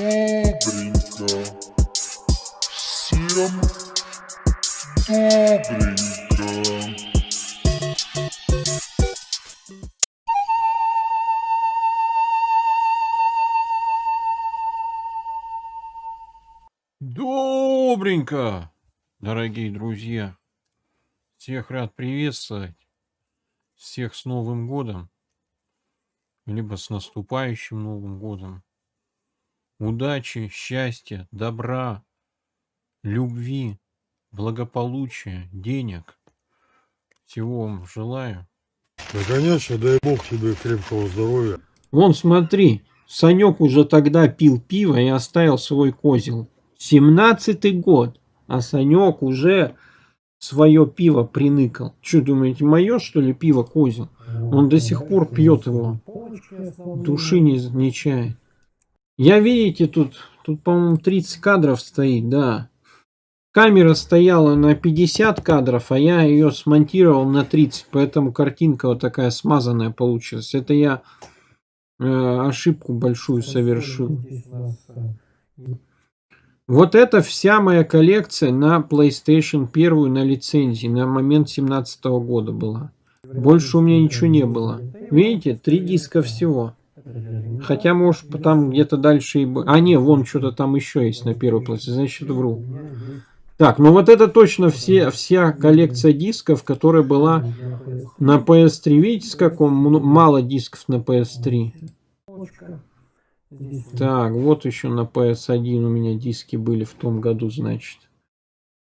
добренько, всем добренько. Добренько, дорогие друзья, всех рад приветствовать, всех с Новым годом, либо с наступающим Новым годом, удачи, счастья, добра, любви, благополучия, денег, всего вам желаю. Да, конечно, дай бог тебе крепкого здоровья. Вон, смотри, Санёк уже тогда пил пиво и оставил свой козел. 17-й год, а Санёк уже свое пиво приныкал. Что, думаете, мое, что ли, пиво козел? Он до сих пор пьет его, души не чает. Я, видите, тут по-моему, 30 кадров стоит, да. Камера стояла на 50 кадров, а я ее смонтировал на 30, поэтому картинка вот такая смазанная получилась. Это я ошибку большую совершил. Вот это вся моя коллекция на PlayStation 1 на лицензии на момент 2017 года была. Больше у меня ничего не было. Видите, 3 диска всего. Хотя, может, там где-то дальше и... А, не, вон что-то там еще есть на первой PlayStation, значит, вру. Так, ну вот это точно вся коллекция дисков, которая была на PS3. Видите, с каком мало дисков на PS3. Так, вот еще на PS1 у меня диски были в том году, значит.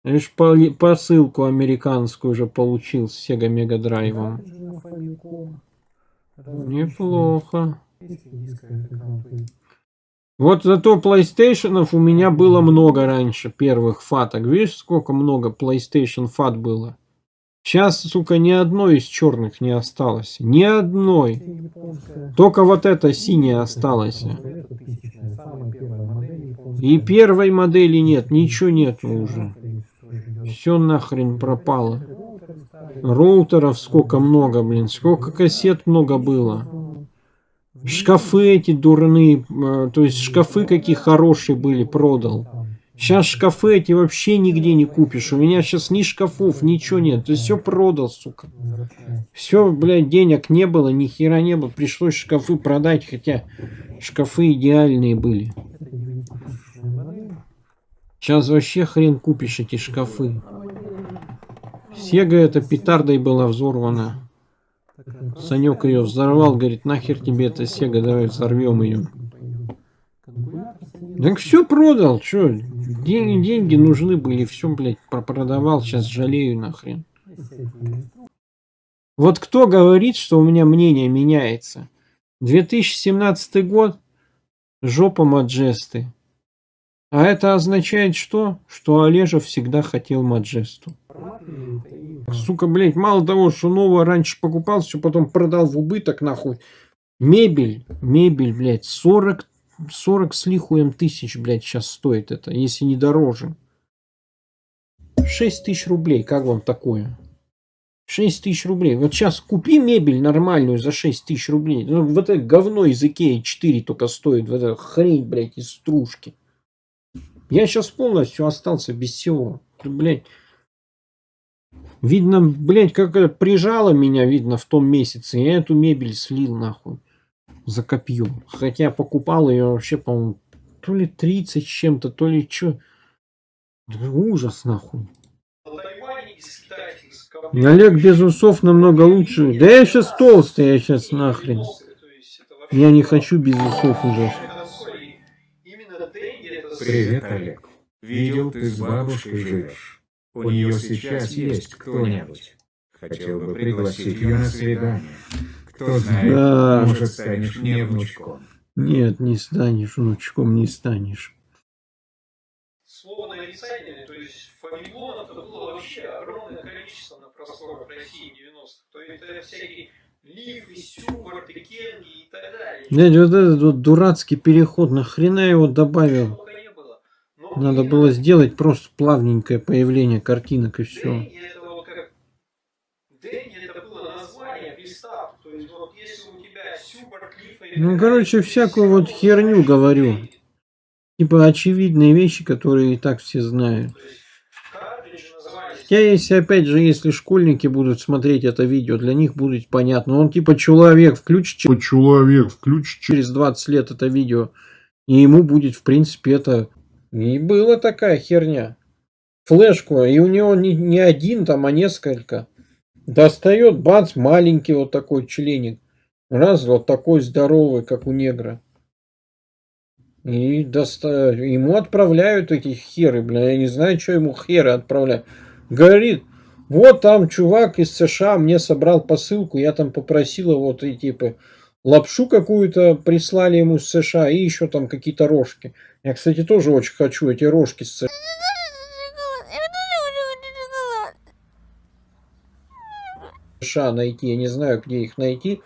Лишь посылку американскую уже получил с Sega Mega Drive. Неплохо. Вот зато PlayStation'ов у меня было много раньше, первых фаток. Видишь, сколько много PlayStation фат было? Сейчас, сука, ни одной из черных не осталось. Ни одной. Только вот эта синяя осталась. И первой модели нет. Ничего нет уже. Все нахрен пропало. Роутеров сколько много, блин. Сколько кассет много было. Шкафы эти дурные. То есть шкафы какие хорошие были, продал. Сейчас шкафы эти вообще нигде не купишь. У меня сейчас ни шкафов, ничего нет. Ты все продал, сука. Все, блядь, денег не было, ни хера не было. Пришлось шкафы продать, хотя шкафы идеальные были. Сейчас вообще хрен купишь эти шкафы. Сега эта петардой была взорвана. Санёк ее взорвал, говорит, нахер тебе эта Сега, давай взорвем ее. Так все продал, что? Деньги нужны были, все, блядь, продавал, сейчас жалею нахрен. Вот кто говорит, что у меня мнение меняется? 2017 год, жопа Маджесты. А это означает что? Что Олежа всегда хотел Маджесту. Сука, блядь, мало того, что новое раньше покупал, все потом продал в убыток, нахуй. Мебель, блядь, 40 с лихуем тысяч, блядь, сейчас стоит это, если не дороже. 6 000 рублей, как вам такое? 6 000 рублей. Вот сейчас купи мебель нормальную за 6 000 рублей. Ну, вот это говно из Икеи 4 только стоит, вот эта хрень, блядь, из стружки. Я сейчас полностью остался без всего. Блядь. Видно, блядь, как это прижало меня, видно, в том месяце. Я эту мебель слил, нахуй. За копье. Хотя покупал ее вообще, по-моему, то ли 30 с чем-то, то ли что. Ужас, нахуй. Олег без усов намного лучше. Да я сейчас толстый, я сейчас нахрен. Я не хочу без усов уже. Привет, Олег. Видел, ты с бабушкой живешь. У нее сейчас есть кто-нибудь. Хотел бы пригласить ее на свидание. Кто знает, да. Может, станешь мне внучком. Нет, не станешь внучком, не станешь. Слово нарицательное, то есть фамильонов было вообще огромное количество на просторах России 90-х. То это всякие лифы, сюборты, кенги и так далее. Блядь, вот этот вот дурацкий переход, нахрена его добавил? Надо было сделать просто плавненькое появление картинок и все. Ну, короче, всякую вот херню говорю. Типа очевидные вещи, которые и так все знают. Хотя если, опять же, если школьники будут смотреть это видео, для них будет понятно. Он типа человек включит через 20 лет это видео. И ему будет, в принципе, это... И была такая херня. Флешку. И у него не один там, а несколько. Достает, бац, маленький вот такой членик. Раз, вот такой здоровый, как у негра. И ему отправляют эти херы, бля. Я не знаю, что ему херы отправляют. Говорит, вот там чувак из США мне собрал посылку. Я там попросила вот и типа лапшу какую-то прислали ему из США. И еще там какие-то рожки. Я, кстати, тоже очень хочу эти рожки с США. Найти. Я не знаю, где их найти.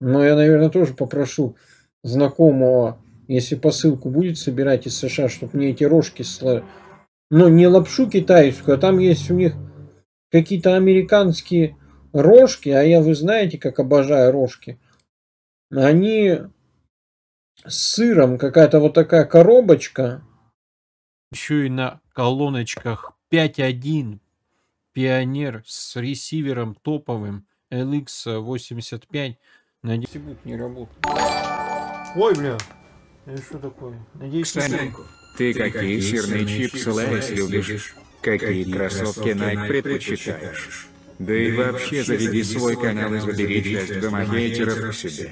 Но я, наверное, тоже попрошу знакомого, если посылку будет собирать из США, чтобы мне эти рожки слали. Но не лапшу китайскую, а там есть у них какие-то американские рожки. А я, вы знаете, как обожаю рожки. Они с сыром, какая-то вот такая коробочка. Еще и на колоночках 5.1. Пионер с ресивером топовым LX85. Надеюсь, будет не работать. Ой, бля. Это что такое? Надеюсь, Санёк, ты какие сырные чипсы Лайс любишь? Какие кроссовки Nike предпочитаешь? Да и вообще заведи свой канал и забери часть гомохейтеров к себе.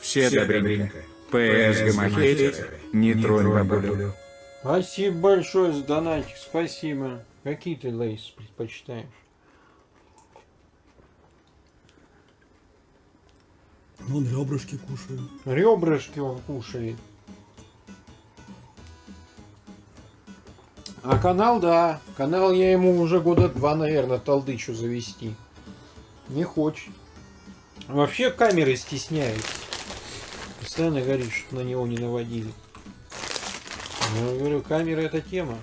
Все добренько. П.С. гомохейтеры, не тронь бабулю. Спасибо большое за донатик, спасибо. Какие ты Лейс предпочитаешь? Он ребрышки кушает. Ребрышки он кушает. А канал, да. Канал я ему уже года 2, наверное, толдычу завести. Не хочет. Вообще камеры стесняются. Постоянно говорит, что на него не наводили. Но я говорю, камера это тема.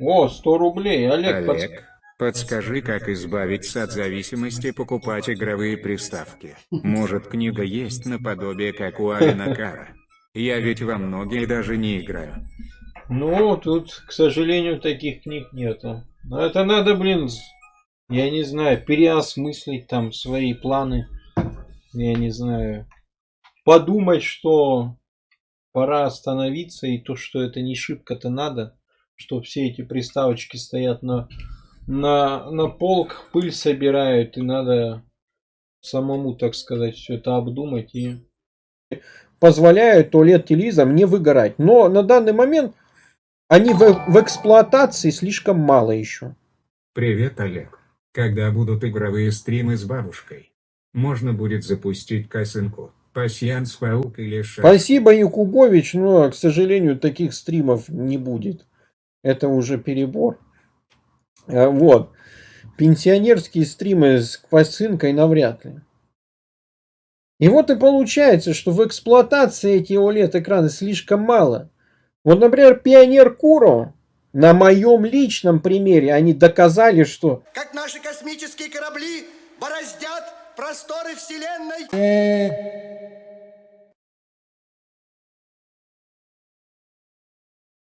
О, 100 рублей. Олег, подскажи, как избавиться от зависимости покупать игровые приставки. Может, книга есть наподобие, как у Алина Кара? Я ведь во многие даже не играю. Ну, тут, к сожалению, таких книг нету. Но это надо, блин, я не знаю, переосмыслить там свои планы. Я не знаю. Подумать, что пора остановиться, и то, что это не шибко-то надо, что все эти приставочки стоят на полках, пыль собирают, и надо самому, так сказать, все это обдумать и... позволяют OLED-телевизорам не выгорать. Но на данный момент они в эксплуатации слишком мало еще. Привет, Олег. Когда будут игровые стримы с бабушкой, можно будет запустить косынку, пасьянс, паук или шаг. Спасибо, Якубович, но, к сожалению, таких стримов не будет. Это уже перебор. Вот. Пенсионерские стримы с косынкой навряд ли. И вот и получается, что в эксплуатации эти OLED-экраны слишком мало. Вот, например, Пионер Куро, на моем личном примере, они доказали, что... Как наши космические корабли бороздят просторы Вселенной...